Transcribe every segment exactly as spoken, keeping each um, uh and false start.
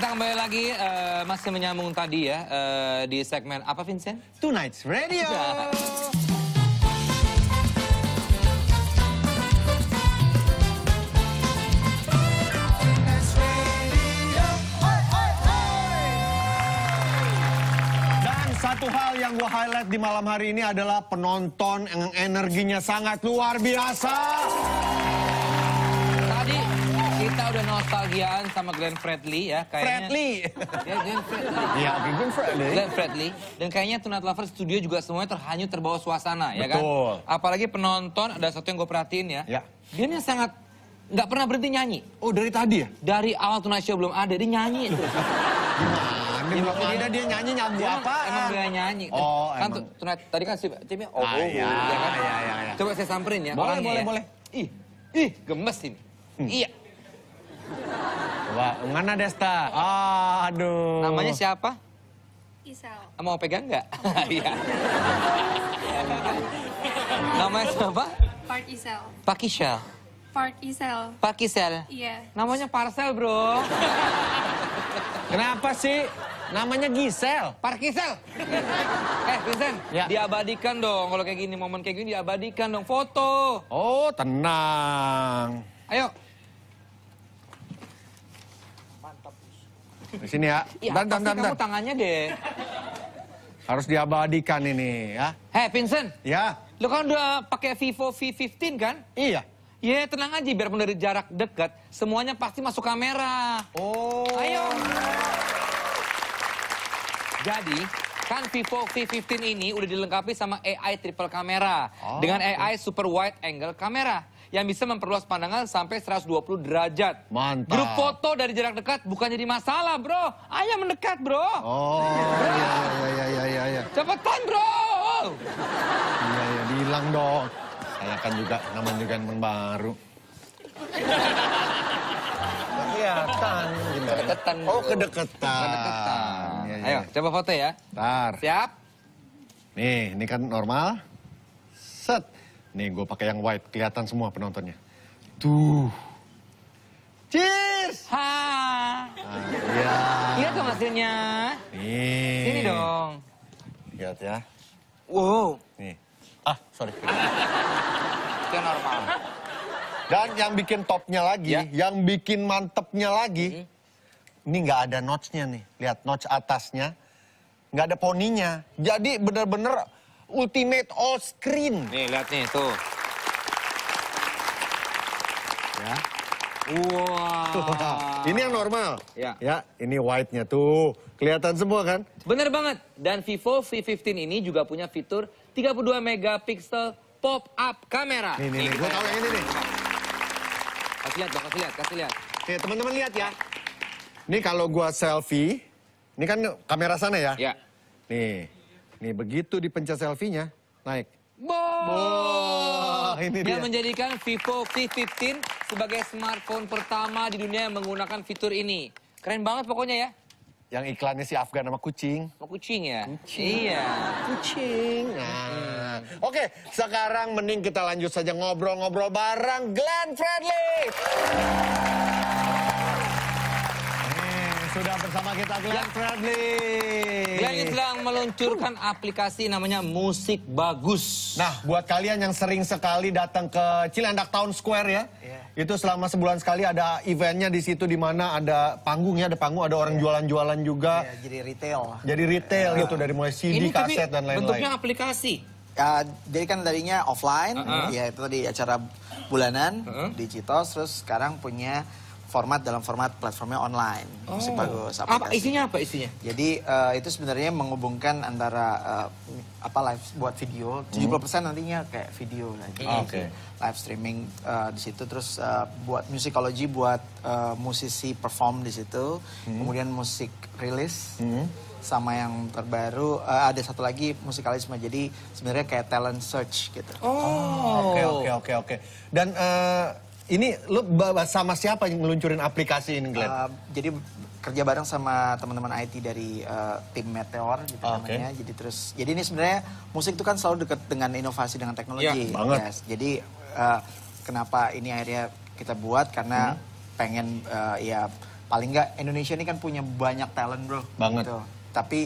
Kita kembali lagi, uh, masih menyambung tadi ya, uh, di segmen apa Vincent? Tonight's Radio! Satu hal yang gue highlight di malam hari ini adalah penonton yang energinya sangat luar biasa. Tadi kita udah nostalgiaan sama Glenn Fredly ya. Kayaknya, Fredly. Ya, Glenn Fredly. Ya, Glenn Fredly. Glenn Fredly. Dan kayaknya Tonight Lovers studio juga semuanya terhanyut terbawa suasana. Betul. Ya kan? Apalagi penonton, ada satu yang gue perhatiin ya. Ya. Dia ini sangat nggak pernah berhenti nyanyi. Oh, dari tadi ya? Dari awal Tonight Show belum ada, dia nyanyi itu. Belum ada dia nyanyi nyambu apa? Emang dia nyanyi. Oh, kan tuh tadi kan si Timnya oh iya iya iya. Coba saya samperin ya. Boleh boleh boleh. Ih ih gemes ini. Iya. Wah, mana Desta? Aduh. Namanya siapa? Isal. Mau pegang nggak? Iya. Namanya siapa? Pak Isal. Pak Isal. Pak Isal. Pak Isal. Iya. Namanya Parcel, Bro. Kenapa sih namanya Gisel? Park Gisel. Eh Vincent, ya. Diabadikan dong kalau kayak gini, momen kayak gini diabadikan dong, foto. Oh tenang. Ayo. Mantap. Di sini ya. Ya dan, dan, dan, kamu dan. Tangannya deh. Harus diabadikan ini ya. Hei Vincent. Ya. Lu kan udah pakai Vivo V lima belas kan? Iya. Ya tenang aja, biarpun dari jarak dekat, semuanya pasti masuk kamera. Oh. Ayo. Jadi, kan Vivo V lima belas ini udah dilengkapi sama A I triple kamera. Oh, dengan A I okay. super wide angle kamera. Yang bisa memperluas pandangan sampai seratus dua puluh derajat. Mantap. Grup foto dari jarak dekat bukan jadi masalah, bro. Ayo mendekat, bro. Oh, iya, iya, iya, iya, iya. Cepetan, bro. Iya, iya, dihilang dong. Saya kan juga namanya juga yang baru. Kelihatan. Kedeketan. Oh, kedeketan. Kedeketan. Ya, ya. Ayo, coba foto ya. Bentar. Siap. Nih, ini kan normal. Set. Nih, gue pakai yang white. Kelihatan semua penontonnya. Tuh. Cheers. Ha. Nah, iya. Lihat dong hasilnya. Nih. Sini dong. Lihat ya. Wow. Nih. Ah, sorry. Itu normal. Dan yang bikin topnya lagi, ya. Yang bikin mantepnya lagi, mm-hmm. ini nggak ada notch-nya nih. Lihat notch atasnya, nggak ada poninya. Jadi bener-bener ultimate all screen. Nih lihat nih tuh. Ya. Wow. Tuh, ini yang normal. Ya. Ya, ini white-nya tuh. Kelihatan semua kan? Bener banget. Dan Vivo V lima belas ini juga punya fitur tiga puluh dua megapiksel pop-up kamera. Nih, nih, nih. Gue tau yang ini nih. Kasih lihat dong, kasih lihat, kasih lihat. Nih, teman-teman lihat ya. Ini kalau gua selfie, ini kan kamera sana ya? Ya. Nih, nih begitu dipencet selfie-nya, naik. Boh! Ini dia. Yang menjadikan Vivo V lima belas sebagai smartphone pertama di dunia yang menggunakan fitur ini. Keren banget pokoknya ya. Yang iklannya si Afgan sama kucing. Sama kucing ya? Kucing. Iya. Kucing. Nah. Oke, sekarang mending kita lanjut saja ngobrol-ngobrol bareng Glenn Fredly. Nih, sudah bersama kita Glenn ya. Fredly. Glenn sedang meluncurkan aplikasi namanya Musik Bagus. Nah, buat kalian yang sering sekali datang ke Cilandak Town Square ya. Yeah. Itu selama sebulan sekali ada eventnya di situ, di mana ada panggungnya, ada panggung, ada orang jualan-jualan yeah. juga. Yeah, jadi retail. Jadi retail yeah. gitu, dari mulai C D, ini kaset dan lain-lain. Bentuknya aplikasi. Uh, jadi kan tadinya offline, uh-huh. ya itu di acara bulanan, uh-huh. di Citos, terus sekarang punya format dalam format platformnya online. Oh. Musik Bagus aplikasi. Apa isinya apa isinya? Jadi uh, itu sebenarnya menghubungkan antara uh, apa live buat video, tujuh puluh persen hmm. nantinya kayak video lagi. Oh, okay. Live streaming uh, di situ, terus uh, buat musicology buat uh, musisi perform di situ, hmm. kemudian musik rilis. Hmm. Sama yang terbaru uh, ada satu lagi musikalisme, jadi sebenarnya kayak talent search gitu. Oh. Oke oke oke oke. Dan uh, ini lu sama siapa yang ngeluncurin aplikasi ini, Glenn? Uh, jadi kerja bareng sama teman-teman I T dari uh, tim Meteor gitu oh, namanya. Okay. Jadi terus, jadi ini sebenarnya musik itu kan selalu dekat dengan inovasi, dengan teknologi. Ya, banget. Yes. Jadi uh, kenapa ini akhirnya kita buat karena hmm. pengen uh, ya paling nggak Indonesia ini kan punya banyak talent bro. Banget. Gitu. Tapi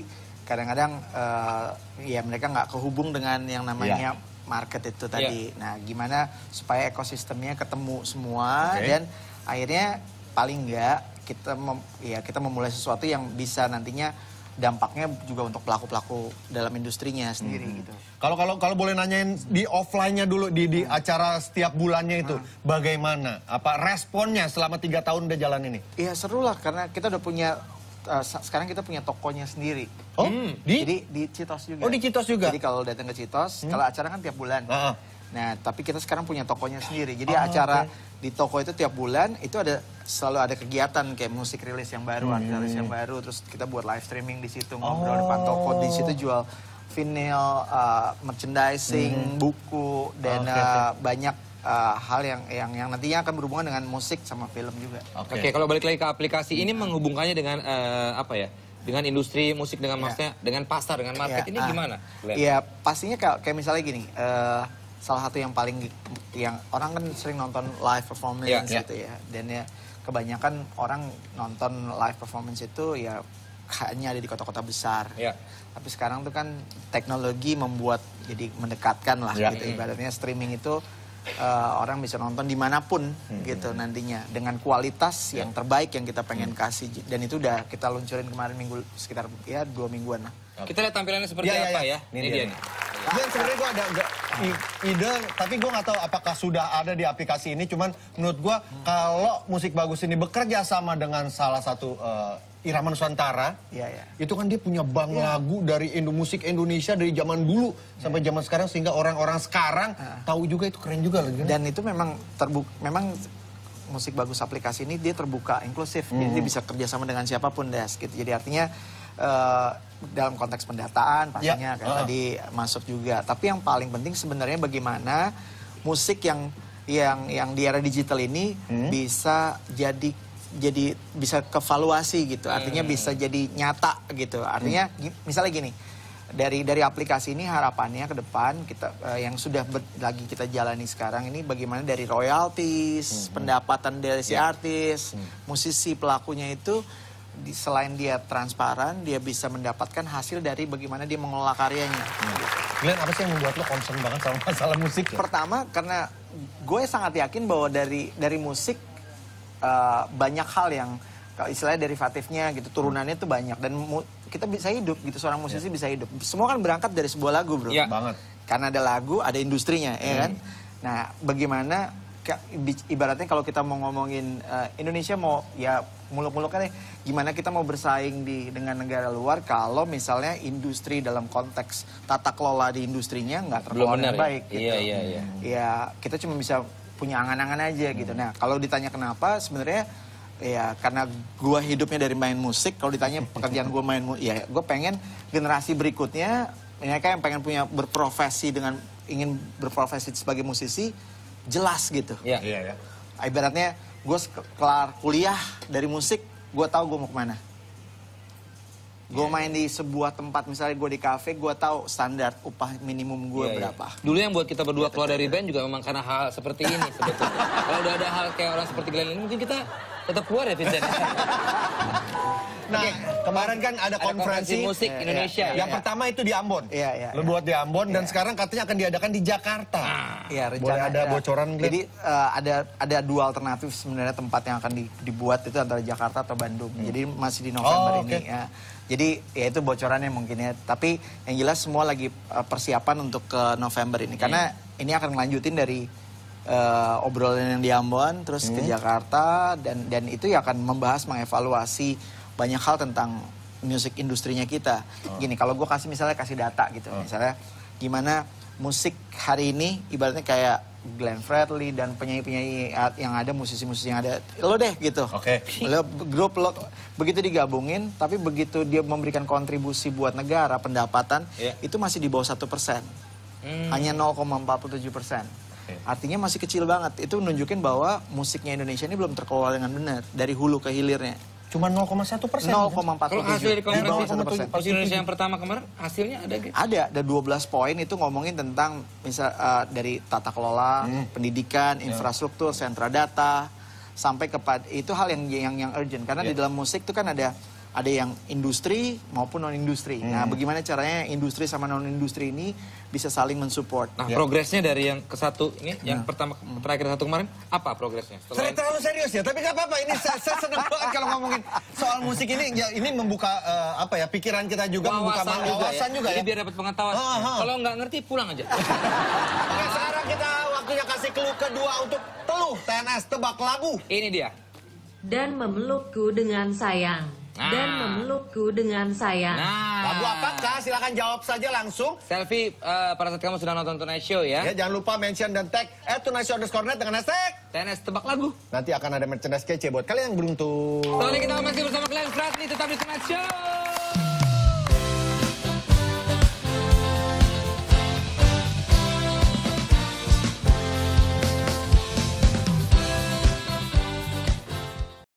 kadang-kadang uh, ya mereka nggak kehubung dengan yang namanya yeah. market itu tadi. Yeah. Nah gimana supaya ekosistemnya ketemu semua okay. dan akhirnya paling nggak kita mem, ya kita memulai sesuatu yang bisa nantinya dampaknya juga untuk pelaku-pelaku dalam industrinya sendiri hmm. gitu. Kalau kalau kalau boleh nanyain di offline-nya dulu di di hmm. acara setiap bulannya itu hmm. bagaimana? Apa responnya selama tiga tahun udah jalan ini? Iya seru lah karena kita udah punya uh, sekarang kita punya tokonya sendiri. Oh hmm. di? Jadi di Citos juga. Oh di Citos juga. Jadi kalau datang ke Citos, hmm. kalau acara kan tiap bulan. Uh -huh. Nah tapi kita sekarang punya tokonya sendiri. Jadi oh, acara okay. di toko itu tiap bulan itu ada. Selalu ada kegiatan kayak musik rilis yang baru, hmm. artis yang baru, terus kita buat live streaming di situ, ngobrol oh. depan toko, di situ jual vinyl, uh, merchandising, hmm. buku, dan oh, okay, okay. Uh, banyak uh, hal yang, yang yang nantinya akan berhubungan dengan musik sama film juga. Oke, okay. okay, kalau balik lagi ke aplikasi ini menghubungkannya dengan uh, apa ya? Dengan industri musik, dengan yeah. maksudnya, dengan pasar, dengan market yeah. ini uh, gimana? Iya, pastinya kayak misalnya gini. Uh, salah satu yang paling yang orang kan sering nonton live performance yeah, yeah. gitu ya, dan ya kebanyakan orang nonton live performance itu ya hanya ada di kota-kota besar. Yeah. Tapi sekarang tuh kan teknologi membuat jadi mendekatkan lah yeah. gitu. Ibaratnya streaming itu uh, orang bisa nonton dimanapun mm-hmm. gitu nantinya dengan kualitas yeah. yang terbaik yang kita pengen mm-hmm. kasih, dan itu udah kita luncurin kemarin minggu sekitar ya dua mingguan lah. Okay. Kita lihat tampilannya seperti yeah, apa yeah, yeah. ya. Ini, ini dia, dia nih. Dan sebenarnya gue ada ide, tapi gue nggak tahu apakah sudah ada di aplikasi ini. Cuman menurut gue hmm. kalau Musik Bagus ini bekerja sama dengan salah satu uh, Irama Nusantara, ya, ya. itu kan dia punya bank ya. lagu dari Indo musik Indonesia dari zaman dulu ya. sampai zaman sekarang, sehingga orang-orang sekarang ah. tahu juga itu keren juga lagi. Dan itu memang terbuk, memang Musik Bagus aplikasi ini dia terbuka, inklusif, hmm. jadi dia bisa kerja sama dengan siapapun das. Gitu. Jadi artinya. Uh, dalam konteks pendataan pastinya ya. kayak uh. tadi masuk juga, tapi yang paling penting sebenarnya bagaimana musik yang yang yang di era digital ini hmm. bisa jadi jadi bisa kevaluasi gitu, artinya hmm. bisa jadi nyata gitu, artinya hmm. misalnya gini, dari dari aplikasi ini harapannya ke depan kita uh, yang sudah ber, lagi kita jalani sekarang ini bagaimana dari royalties, hmm. pendapatan dari si yeah. artis, hmm. musisi pelakunya itu di, selain dia transparan, dia bisa mendapatkan hasil dari bagaimana dia mengelola karyanya. Glenn, apa sih yang membuat lo concern banget sama masalah musik? Ya? Pertama, karena gue sangat yakin bahwa dari dari musik uh, banyak hal yang kalau istilahnya derivatifnya gitu, turunannya itu banyak, dan mu, kita bisa hidup gitu, seorang musisi ya. bisa hidup. Semua kan berangkat dari sebuah lagu, bro. Iya banget. Karena ada lagu, ada industrinya, hmm. ya kan. Nah, bagaimana? Ibaratnya kalau kita mau ngomongin uh, Indonesia mau ya muluk-muluk kan ya, gimana kita mau bersaing di dengan negara luar kalau misalnya industri dalam konteks tata kelola di industrinya nggak terkelola dengan baik. Ya? Gitu. Iya, iya, iya. Ya kita cuma bisa punya angan-angan aja hmm. gitu. Nah kalau ditanya kenapa, sebenarnya ya karena gua hidupnya dari main musik. Kalau ditanya pekerjaan gua main musik, ya gua pengen generasi berikutnya mereka yang pengen punya berprofesi dengan ingin berprofesi sebagai musisi. Jelas gitu. Iya, iya, iya. Ibaratnya gue kelar kuliah dari musik, gue tahu gue mau kemana. Gue yeah. main di sebuah tempat, misalnya gue di kafe, gue tahu standar upah minimum gue yeah, berapa. Yeah. Dulu yang buat kita berdua keluar dari band juga memang karena hal seperti ini sebetulnya. Kalau udah ada hal kayak orang seperti Glenn ini, mungkin kita tetap keluar ya, Vincent. Nah, okay. kemarin kan ada, ada konferensi, konferensi musik ya, Indonesia. Ya, yang ya. pertama itu di Ambon. Iya, iya. Lu buat di Ambon ya, dan ya. sekarang katanya akan diadakan di Jakarta. Iya, rencana. Boleh ada ya. bocoran gitu. Jadi uh, ada ada dua alternatif sebenarnya tempat yang akan di, dibuat itu antara Jakarta atau Bandung. Hmm. Jadi masih di November oh, okay. ini ya. Jadi ya itu bocorannya mungkin ya, tapi yang jelas semua lagi uh, persiapan untuk ke uh, November ini hmm. karena ini akan ngelanjutin dari uh, obrolan yang di Ambon terus hmm. ke Jakarta, dan dan itu ya akan membahas mengevaluasi banyak hal tentang musik industrinya kita. Oh. Gini, kalau gue kasih misalnya kasih data gitu. Oh. Misalnya gimana musik hari ini ibaratnya kayak Glenn Fredly dan penyanyi-penyanyi yang ada, musisi-musisi yang ada. Lo deh gitu. Oke. Okay. Lo grup lo begitu digabungin, tapi begitu dia memberikan kontribusi buat negara, pendapatan yeah. itu masih di bawah satu persen. Hmm. Hanya nol koma empat puluh tujuh persen. Okay. Artinya masih kecil banget. Itu menunjukkan bahwa musiknya Indonesia ini belum terkelola dengan benar dari hulu ke hilirnya. Cuma nol koma satu persen. nol koma empat puluh tujuh persen. Kalau hasil dari konferensi musik Indonesia yang pertama kemarin, hasilnya ada gitu? Ada, ada dua belas poin itu ngomongin tentang misal uh, dari tata kelola, hmm. pendidikan, infrastruktur, yeah. sentra data, sampai kepada itu hal yang yang yang urgent karena yeah. di dalam musik itu kan ada ada yang industri maupun non-industri. Hmm. Nah, bagaimana caranya industri sama non-industri ini bisa saling mensupport. Nah, ya. Progresnya dari yang ke satu ini, nah. yang pertama terakhir satu kemarin, apa progresnya? Saya terlalu serius ya, tapi nggak apa-apa. Ini saya, saya senang banget kalau ngomongin soal musik ini. Ya, ini membuka uh, apa ya pikiran kita juga, wawasan membuka wawasan juga, juga ya. Jadi biar dapat pengetahuan. Kalau nggak ngerti, pulang aja. Oke, sekarang kita waktunya kasih clue kedua untuk teluh T N S tebak lagu. Ini dia. Dan memelukku dengan sayang. Nah. Dan memelukku dengan sayang. Nah. Lagu apakah? Silakan jawab saja langsung. Selfie uh, pada saat kamu sudah nonton Tonight Show ya. Ya, jangan lupa mention dan tag et tonightshow underscore net dengan hashtag T N S tebak lagu. Nanti akan ada merchandise kece buat kalian yang beruntung. Soalnya kita masih bersama Glenn Fredly tetap di Tonight Show.